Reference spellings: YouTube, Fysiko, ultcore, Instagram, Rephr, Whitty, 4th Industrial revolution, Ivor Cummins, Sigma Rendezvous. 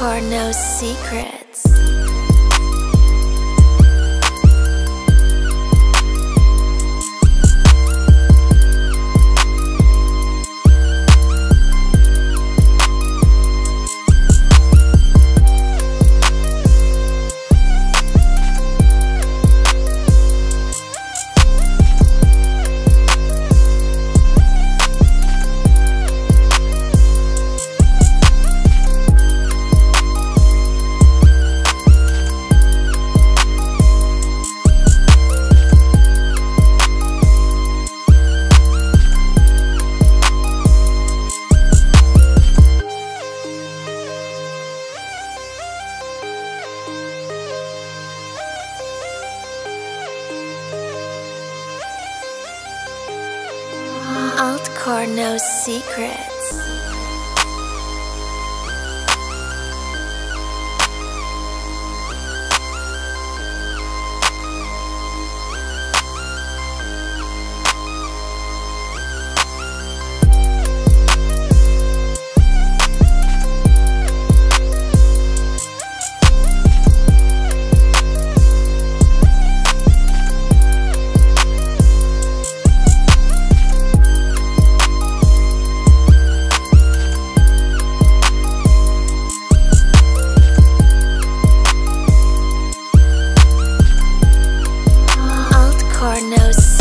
Ultcore knows secrets. Ultcore knows secrets. No.